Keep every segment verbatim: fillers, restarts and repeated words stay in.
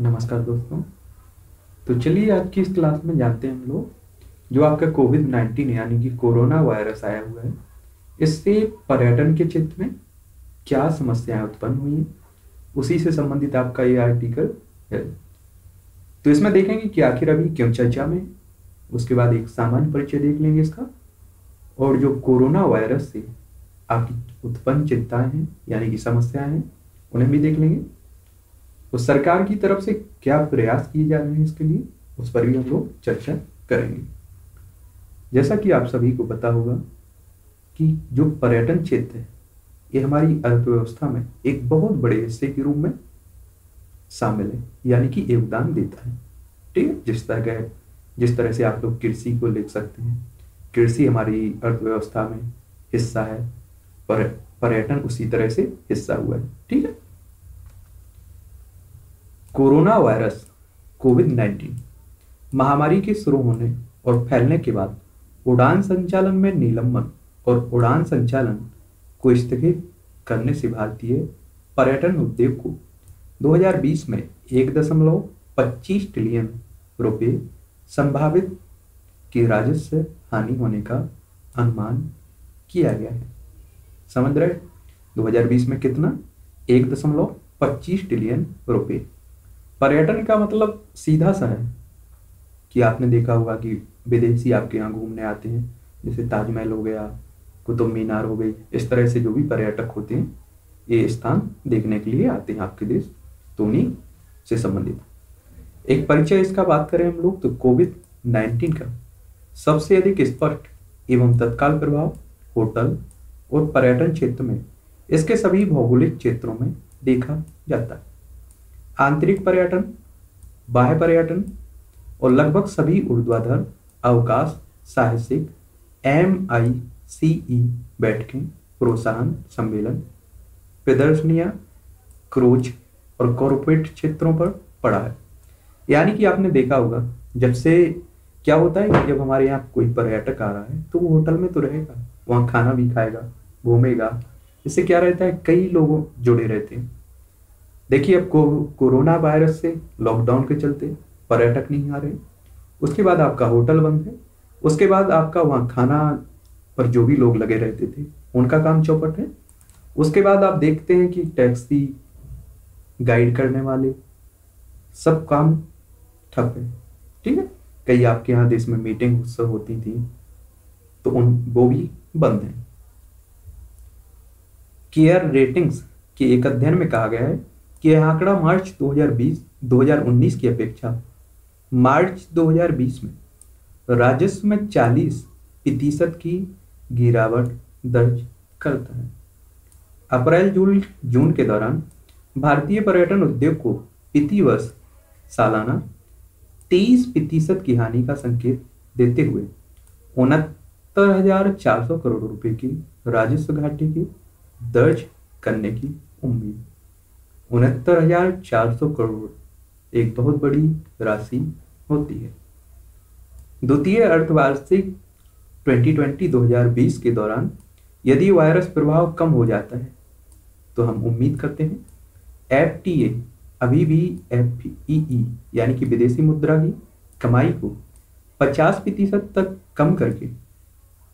नमस्कार दोस्तों। तो चलिए आज की इस क्लास में जानते हैं हम लोग जो आपका कोविड नाइन्टीन यानी कि कोरोना वायरस आया हुआ है, इससे पर्यटन के क्षेत्र में क्या समस्याएं उत्पन्न हुई हैं, उसी से संबंधित आपका ये आर्टिकल है। तो इसमें देखेंगे कि आखिर अभी क्यों चर्चा में, उसके बाद एक सामान्य परिचय देख लेंगे इसका, और जो कोरोना वायरस से आपकी उत्पन्न चिंताएं हैं यानी कि समस्याएं हैं उन्हें भी देख लेंगे, तो सरकार की तरफ से क्या प्रयास किए जा रहे हैं इसके लिए उस पर भी हम लोग चर्चा करेंगे। जैसा कि आप सभी को पता होगा कि जो पर्यटन क्षेत्र है ये हमारी अर्थव्यवस्था में एक बहुत बड़े हिस्से के रूप में शामिल है यानी कि योगदान देता है, ठीक है। जिस तरह का जिस तरह से आप लोग कृषि को ले सकते हैं, कृषि हमारी अर्थव्यवस्था में हिस्सा है, पर पर्यटन उसी तरह से हिस्सा हुआ है, ठीक है। कोरोना वायरस कोविड नाइन्टीन महामारी के शुरू होने और फैलने के बाद उड़ान संचालन में निलंबन और उड़ान संचालन को स्थगित करने से भारतीय पर्यटन उद्योग को दो हज़ार बीस में एक दशमलव पच्चीस ट्रिलियन रुपए संभावित की राजस्व हानि होने का अनुमान किया गया है। समझ रहे, दो हज़ार बीस में कितना, एक दशमलव पच्चीस ट्रिलियन रुपए। पर्यटन का मतलब सीधा सा है कि आपने देखा होगा कि विदेशी आपके यहाँ घूमने आते हैं, जैसे ताजमहल हो गया, कुतुब मीनार हो गई, इस तरह से जो भी पर्यटक होते हैं ये स्थान देखने के लिए आते हैं आपके देश, तो उन्हीं से संबंधित एक परिचय इसका बात करें हम लोग। तो कोविड नाइन्टीन का सबसे अधिक स्पष्ट एवं तत्काल प्रभाव होटल और पर्यटन क्षेत्र में इसके सभी भौगोलिक क्षेत्रों में देखा जाता है। आंतरिक पर्यटन, बाह्य पर्यटन और लगभग सभी ऊर्ध्वाधर अवकाश, साहसिक, एम आई सी ई बैठकें, प्रोत्साहन सम्मेलन, प्रदर्शनियां, क्रूज और कॉरपोरेट क्षेत्रों पर पड़ा है। यानी कि आपने देखा होगा जब से क्या होता है कि जब हमारे यहाँ कोई पर्यटक आ रहा है तो वो होटल में तो रहेगा, वहाँ खाना भी खाएगा, घूमेगा, इससे क्या रहता है कई लोग जुड़े रहते हैं। देखिए अब को, कोरोना वायरस से लॉकडाउन के चलते पर्यटक नहीं आ रहे, उसके बाद आपका होटल बंद है, उसके बाद आपका वहाँ खाना पर जो भी लोग लगे रहते थे उनका काम चौपट है, उसके बाद आप देखते हैं कि टैक्सी गाइड करने वाले सब काम ठप है, ठीक है। कई आपके यहाँ देश में मीटिंग उत्सव होती थी तो उन वो भी बंद है। केयर रेटिंग्स के एक अध्ययन में कहा गया है कि यह आंकड़ा मार्च दो हज़ार बीस दो हज़ार उन्नीस की अपेक्षा मार्च दो हज़ार बीस में राजस्व में चालीस प्रतिशत की गिरावट दर्ज करता है। अप्रैल जून जून के दौरान भारतीय पर्यटन उद्योग को प्रति वर्ष सालाना तीस प्रतिशत की हानि का संकेत देते हुए उनहत्तर हजार चार सौ करोड़ रुपए की राजस्व घाटे की दर्ज करने की उम्मीद। उनहत्तर हजार चार सौ करोड़ एक बहुत बड़ी राशि होती है। द्वितीय अर्थवार्षिक दो हज़ार बीस के दौरान यदि वायरस प्रभाव कम हो जाता है तो हम उम्मीद करते हैं एफटीए अभी भी एफईई यानी कि विदेशी मुद्रा की कमाई को पचास प्रतिशत तक कम करके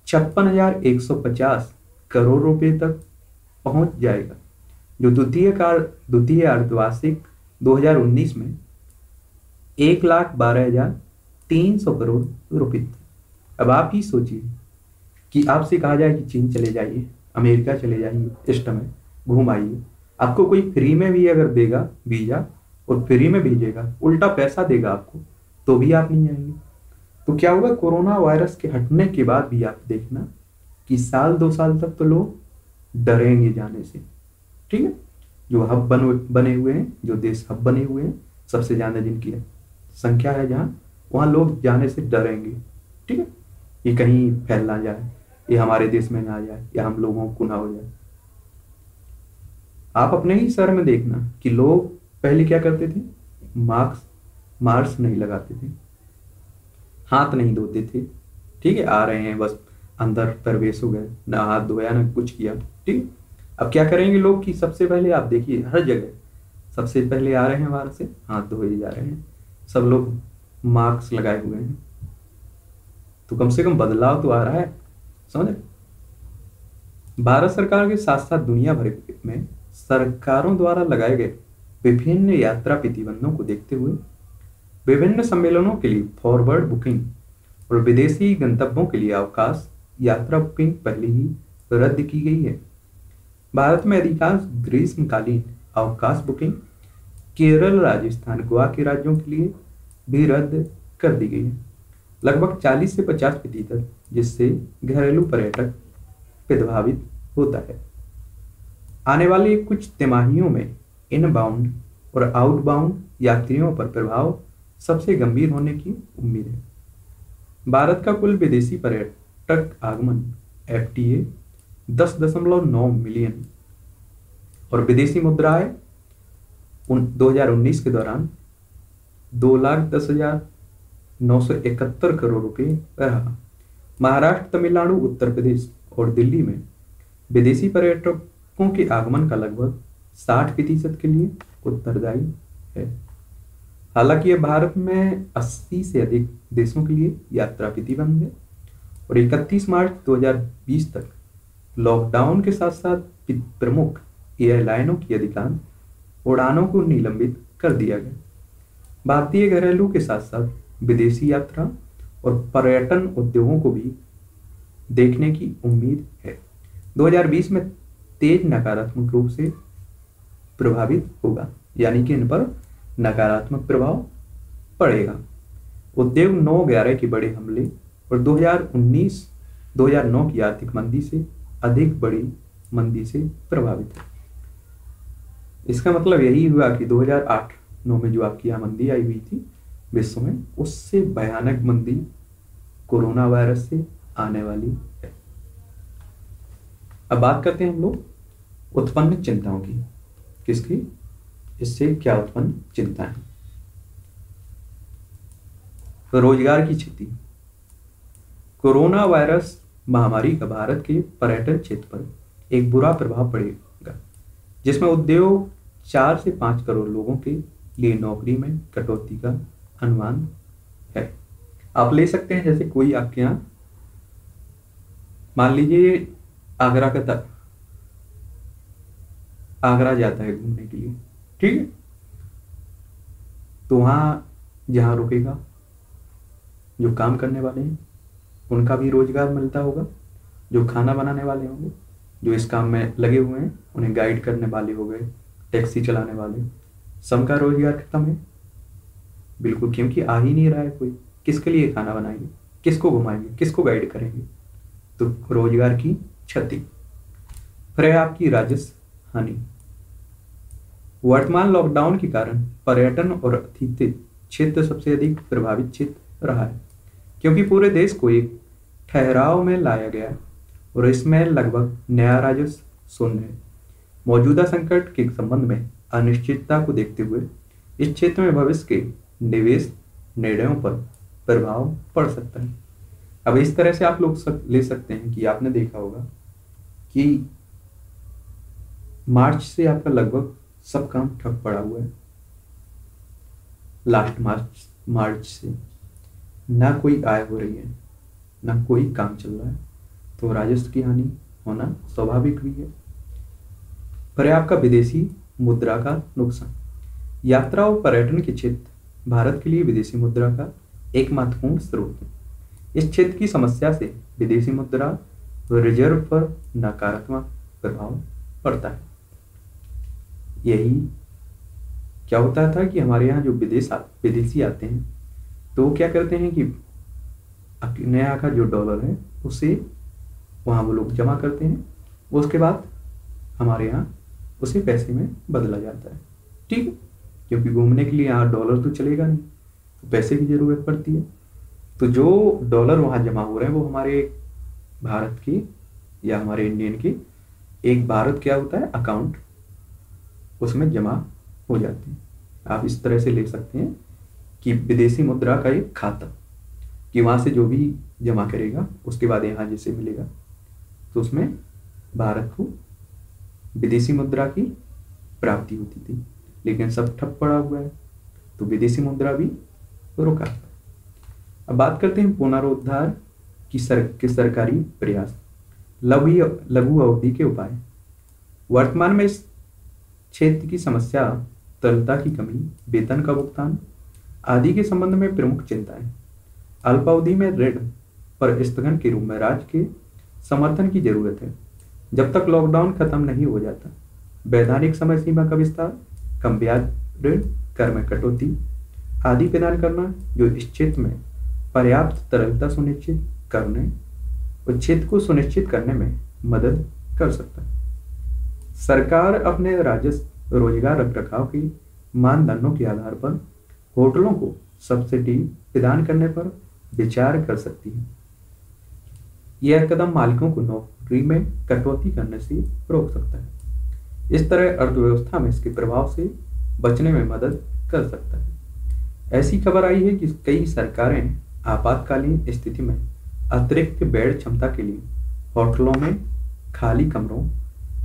छप्पन हजार एक सौ पचास करोड़ रुपए तक पहुंच जाएगा, जो द्वितीय कार द्वितीय अर्धवार्षिक दो हज़ार उन्नीस में एक लाख बारह हजार तीन सौ करोड़ रुपए। अब आप ही सोचिए कि आपसे कहा जाए कि चीन चले जाइए, अमेरिका चले जाइए, इस समय घूम आइए, आपको कोई फ्री में भी अगर देगा वीजा और फ्री में भेजेगा, उल्टा पैसा देगा आपको, तो भी आप नहीं जाएंगे। तो क्या होगा, कोरोना वायरस के हटने के बाद भी आप देखना कि साल दो साल तक तो लोग डरेंगे जाने से, ठीक है। जो हब बन बने हुए हैं, जो देश हब बने हुए हैं सबसे ज्यादा जिनकी है, संख्या है जहाँ वहाँ लोग जाने से डरेंगे, ठीक है। ये कहीं फैल ना जाए, ये हमारे देश में ना आ जाए या हम लोगों को ना हो जाए। आप अपने ही शहर में देखना कि लोग पहले क्या करते थे, मास्क मास्क नहीं लगाते थे, हाथ नहीं धोते थे, ठीक है। आ रहे हैं बस अंदर प्रवेश हो गए, ना हाथ धोया ना कुछ किया, ठीक है। अब क्या करेंगे लोग कि सबसे पहले आप देखिए हर जगह सबसे पहले आ रहे हैं बाहर से, हाथ धोए जा रहे हैं, सब लोग मास्क लगाए हुए हैं, तो कम से कम बदलाव तो आ रहा है, समझे। भारत सरकार के साथ साथ दुनिया भर में सरकारों द्वारा लगाए गए विभिन्न यात्रा प्रतिबंधों को देखते हुए विभिन्न सम्मेलनों के लिए फॉरवर्ड बुकिंग और विदेशी गंतव्यों के लिए अवकाश यात्रा बुकिंग पहले ही रद्द की गई है। भारत में अधिकांश ग्रीष्मकालीन अवकाश बुकिंग केरल, राजस्थान, गोवा के राज्यों के लिए भी रद्द कर दी गई है। लगभग चालीस से पचास प्रतिशत, जिससे घरेलू पर्यटक प्रभावित होता है। आने वाले कुछ तिमाहियों में इनबाउंड और आउटबाउंड यात्रियों पर प्रभाव सबसे गंभीर होने की उम्मीद है। भारत का कुल विदेशी पर्यटक आगमन एफटीए दस दशमलव नौ मिलियन और विदेशी मुद्राएं दो हज़ार उन्नीस के दौरान दो लाख दस हजार नौ सौ इकहत्तर करोड़ रुपए रहा। महाराष्ट्र, तमिलनाडु, उत्तर प्रदेश और दिल्ली में विदेशी पर्यटकों के आगमन का लगभग साठ प्रतिशत के लिए उत्तरदायी है। हालांकि यह भारत में अस्सी से अधिक देशों के लिए यात्रा प्रतिबंध है और इकतीस मार्च दो हज़ार बीस तक लॉकडाउन के साथ साथ प्रमुख एयरलाइनों की अधिकांश उड़ानों को निलंबित कर दिया गया। भारतीय घरेलू के साथ साथ विदेशी यात्रा और पर्यटन उद्योगों को भी देखने की उम्मीद है। दो हज़ार बीस में तेज नकारात्मक रूप से प्रभावित होगा, यानी कि इन पर नकारात्मक प्रभाव पड़ेगा। उद्योग नौ ग्यारह के बड़े हमले और दो हज़ार उन्नीस दो हज़ार नौ की आर्थिक मंदी से अधिक बड़ी मंदी से प्रभावित है। इसका मतलब यही हुआ कि दो हज़ार आठ नौ में जो आपकी यहाँ मंदी आई हुई थी विश्व में, उससे भयानक मंदी कोरोना वायरस से आने वाली है। अब बात करते हैं हम लोग उत्पन्न चिंताओं की। किसकी? इससे क्या उत्पन्न चिंता है? तो रोजगार की क्षति। कोरोना वायरस महामारी का भारत के पर्यटन क्षेत्र पर एक बुरा प्रभाव पड़ेगा, जिसमें उद्योग चार से पांच करोड़ लोगों के लिए नौकरी में कटौती का अनुमान है। आप ले सकते हैं, जैसे कोई आपके यहाँ मान लीजिए आगरा का तक आगरा जाता है घूमने के लिए, ठीक है, तो वहां जहां रुकेगा जो काम करने वाले हैं उनका भी रोजगार मिलता होगा, जो खाना बनाने वाले होंगे, जो इस काम में लगे हुए हैं, उन्हें गाइड करने वाले हो गए, टैक्सी चलाने वाले, सबका रोजगार खत्म है बिल्कुल, क्योंकि आ ही नहीं रहा है कोई। किसके लिए खाना बनाएंगे, किसको घुमाएंगे, किसको गाइड करेंगे? तो रोजगार की क्षति। फिर है आपकी राजस्व हानि। वर्तमान लॉकडाउन के कारण पर्यटन और आतिथ्य क्षेत्र सबसे अधिक प्रभावित क्षेत्र रहा है, क्योंकि पूरे देश को एक ठहराव में लाया गया और इसमें लगभग नया राजस्व शून्य है। मौजूदा संकट के संबंध में अनिश्चितता को देखते हुए इस क्षेत्र में भविष्य के निवेश निर्णयों पर प्रभाव पड़ सकता है। अब इस तरह से आप लोग सब ले सकते हैं कि आपने देखा होगा कि मार्च से आपका लगभग सब काम ठप पड़ा हुआ है। लास्ट मार्च मार्च से ना कोई आय हो रही है, ना कोई काम चल रहा है, तो राजस्व की हानि होना स्वाभाविक भी है। पर आपका विदेशी मुद्रा का नुकसान। यात्रा और पर्यटन के क्षेत्र भारत के लिए विदेशी मुद्रा का एक महत्वपूर्ण स्रोत है। इस क्षेत्र की समस्या से विदेशी मुद्रा रिजर्व पर नकारात्मक प्रभाव पड़ता है। यही क्या होता था कि हमारे यहाँ जो विदेश विदेशी आते हैं तो वो क्या करते हैं कि अपने यहाँ का जो डॉलर है उसे वहाँ वो लोग जमा करते हैं, उसके बाद हमारे यहाँ उसे पैसे में बदला जाता है, ठीक है, क्योंकि घूमने के लिए यहाँ डॉलर तो चलेगा नहीं, तो पैसे की ज़रूरत पड़ती है। तो जो डॉलर वहाँ जमा हो रहे हैं वो हमारे भारत की या हमारे इंडियन की एक भारत क्या होता है अकाउंट, उसमें जमा हो जाते हैं। आप इस तरह से ले सकते हैं कि विदेशी मुद्रा का एक खाता, कि वहाँ से जो भी जमा करेगा उसके बाद यहाँ जैसे मिलेगा, तो उसमें भारत को विदेशी मुद्रा की प्राप्ति होती थी। लेकिन सब ठप पड़ा हुआ है, तो विदेशी मुद्रा भी रुका। अब बात करते हैं पुनरुद्धार की सर, के सरकारी प्रयास, लघु लघु अवधि के उपाय। वर्तमान में इस क्षेत्र की समस्या तरलता की कमी, वेतन का भुगतान आदि के संबंध में प्रमुख चिंताएं। अल्पावधि में ऋण पर स्थगन के रूप में राज्य के समर्थन की जरूरत है जब तक लॉकडाउन खत्म नहीं हो जाता। वैधानिक समय सीमा का विस्तार, कम ब्याज ऋण, कर में कटौती आदि प्रदान करना जो इस क्षेत्र में पर्याप्त तरलता सुनिश्चित करने और क्षेत्र को सुनिश्चित करने में मदद कर सकता है। सरकार अपने राजस्व रोजगार रख रखाव के मानदंडों के आधार पर होटलों को सब्सिडी प्रदान करने पर विचार कर सकती है। यह कदम मालिकों को नौकरी में कटौती करने से रोक सकता है। इस तरह अर्थव्यवस्था में इसके प्रभाव से बचने में मदद कर सकता है। ऐसी खबर आई है कि कई सरकारें आपातकालीन स्थिति में अतिरिक्त बेड क्षमता के लिए होटलों में खाली कमरों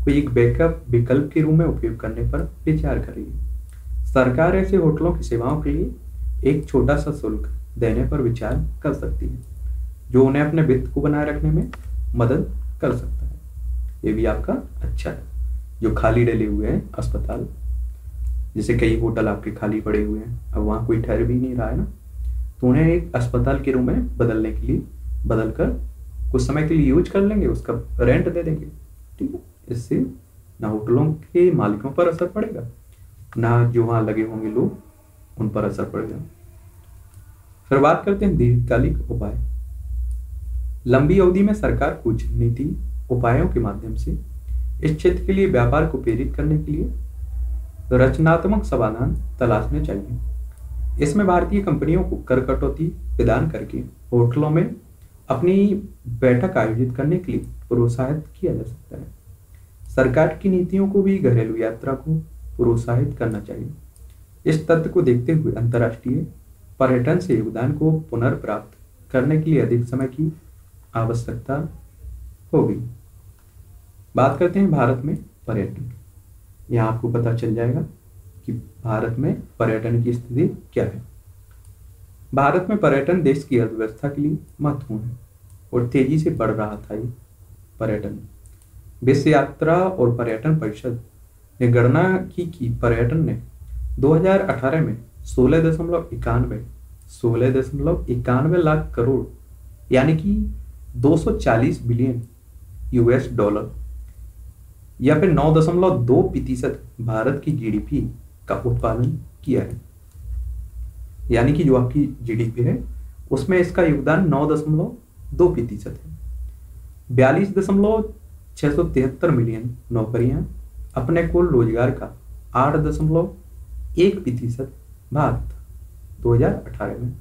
को एक बैकअप विकल्प के रूप में उपयोग करने पर विचार कर रही है। सरकार ऐसे होटलों की सेवाओं के लिए एक छोटा सा शुल्क देने पर विचार कर सकती है जो उन्हें अपने वित्त को बनाए रखने में मदद कर सकता है। ये भी आपका अच्छा है। जो खाली डले हुए हैं अस्पताल, जैसे कई होटल आपके खाली पड़े हुए हैं, अब वहाँ कोई ठहर भी नहीं रहा है ना, तो उन्हें एक अस्पताल के रूप में बदलने के लिए बदल कर कुछ समय के लिए यूज कर लेंगे, उसका रेंट दे देंगे, ठीक है। इससे ना होटलों के मालिकों पर असर पड़ेगा, ना जो वहाँ लगे होंगे लोग उन पर असर पड़ेगा। फिर बात करते हैं दीर्घकालिक उपाय। लंबी अवधि में सरकार कुछ नीति उपायों के माध्यम से इस क्षेत्र के लिए व्यापार को प्रेरित करने के लिए रचनात्मक समाधान तलाशने चाहिए। इसमें भारतीय कंपनियों को कर कटौती प्रदान करके होटलों में अपनी बैठक आयोजित करने के लिए प्रोत्साहित किया जा सकता है। सरकार की नीतियों को भी घरेलू यात्रा को प्रोत्साहित करना चाहिए। इस तथ्य को देखते हुए अंतर्राष्ट्रीय पर्यटन से योगदान को पुनर्प्राप्त करने के लिए अधिक समय की आवश्यकता होगी। बात करते हैं भारत में पर्यटन। यहाँ आपको पता चल जाएगा कि भारत में पर्यटन की स्थिति क्या है। भारत में पर्यटन देश की अर्थव्यवस्था के लिए महत्वपूर्ण है और तेजी से बढ़ रहा था। ये पर्यटन विश्व यात्रा और पर्यटन परिषद ने गणना की कि पर्यटन ने दो हज़ार अठारह में सोलह दशमलव इक्यानवे सोलह दशमलव इक्यानवे लाख करोड़ यानी कि दो सौ चालीस बिलियन यूएस डॉलर या फिर नौ दशमलव दो प्रतिशत भारत की जीडीपी का उत्पादन किया है। यानी कि जो आपकी जीडीपी है उसमें इसका योगदान नौ दशमलव दो प्रतिशत है। बयालीस दशमलव छः सौ तिहत्तर मिलियन नौकरियाँ, अपने कुल रोजगार का आठ दशमलव एक प्रतिशत भाग दो हजार अठारह में।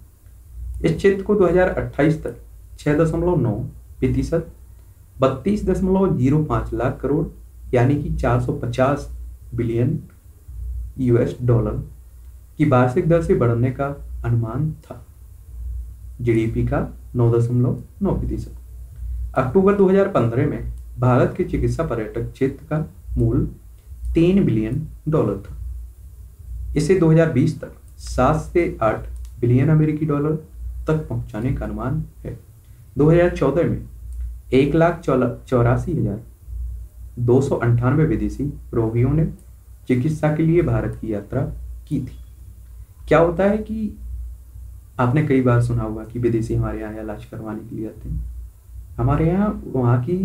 इस क्षेत्र को दो हजार अट्ठाईस तक छः दशमलव नौ प्रतिशत बत्तीस दशमलव जीरो पाँच लाख करोड़ यानी कि चार सौ पचास बिलियन यूएस डॉलर की वार्षिक दर से बढ़ने का अनुमान था। जीडीपी का नौ दशमलव नौ प्रतिशत। अक्टूबर दो हज़ार पंद्रह में भारत के चिकित्सा पर्यटक क्षेत्र का मूल तीन बिलियन डॉलर था। इसे दो हज़ार बीस तक सात से आठ बिलियन अमेरिकी डॉलर तक पहुंचाने का अनुमान है। दो हज़ार चौदह में एक लाख चौरासी हजार दो सौ अंठानवे विदेशी रोगियों ने चिकित्सा के लिए भारत की यात्रा की थी। क्या होता है कि आपने कई बार सुना होगा कि विदेशी हमारे यहाँ इलाज करवाने के लिए आते हैं। हमारे यहाँ वहाँ की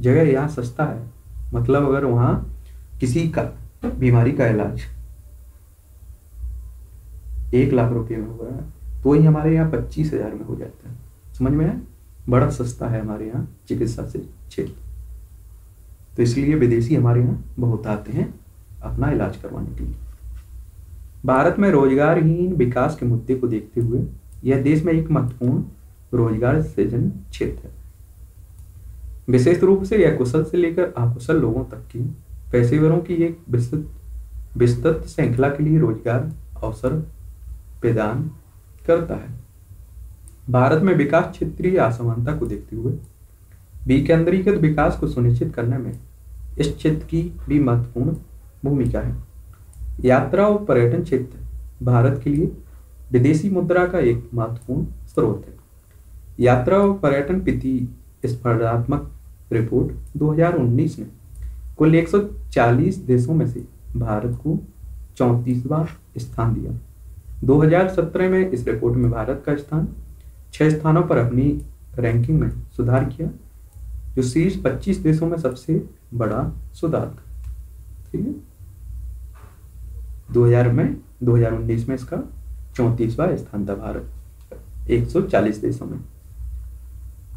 जगह यहाँ सस्ता है, मतलब अगर वहाँ किसी का बीमारी का इलाज एक लाख रुपए में हो रहा है तो वही हमारे यहाँ पच्चीस हजार में हो जाता है। समझ में आया, बड़ा सस्ता है हमारे यहाँ चिकित्सा से क्षेत्र, तो इसलिए विदेशी हमारे यहाँ बहुत आते हैं अपना इलाज करवाने के लिए। भारत में रोजगारहीन विकास के मुद्दे को देखते हुए यह देश में एक महत्वपूर्ण रोजगार सृजन क्षेत्र है। विशेष रूप से यह कुशल से लेकर अकुशल लोगों तक की पेशेवरों की एक विस्तृत विस्तृत श्रृंखला के लिए रोजगार अवसर प्रदान करता है। भारत में विकास क्षेत्रीय असमानता को देखते हुए विकेंद्रीकृत विकास को सुनिश्चित करने में इस क्षेत्र की भी महत्वपूर्ण भूमिका है। यात्रा और पर्यटन क्षेत्र भारत के लिए विदेशी मुद्रा का एक महत्वपूर्ण स्रोत है। यात्रा और पर्यटन प्रतिस्पर्धात्मक रिपोर्ट दो हज़ार उन्नीस में कुल एक सौ चालीस देशों में से भारत को चौंतीसवां स्थान दिया। दो हज़ार सत्रह में इस रिपोर्ट में भारत का स्थान छह स्थानों पर अपनी रैंकिंग में सुधार किया, जो शीर्ष पच्चीस देशों में सबसे बड़ा सुधार था। ठीक है, दो हज़ार में दो हज़ार उन्नीस में इसका चौंतीसवां स्थान था भारत एक सौ चालीस देशों में।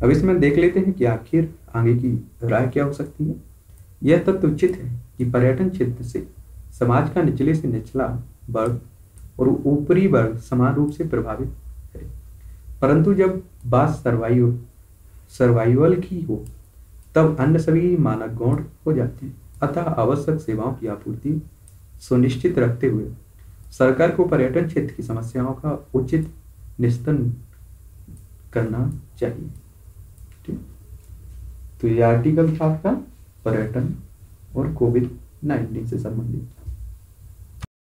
अब इसमें देख लेते हैं कि आखिर आगे की राय क्या हो सकती है। यह तथ्य उचित है कि पर्यटन क्षेत्र से समाज का निचले से निचला वर्ग और ऊपरी वर्ग समान रूप से प्रभावित है, परंतु जब बात सर्वाइव सर्वाइवल की हो तब अन्य सभी मानक गौण हो जाते हैं। अतः आवश्यक सेवाओं की आपूर्ति सुनिश्चित रखते हुए सरकार को पर्यटन क्षेत्र की समस्याओं का उचित निस्तरण करना चाहिए। ठीक, तो यह आर्टिकल था आपका पर्यटन और कोविड नाइन्टीन से संबंधित।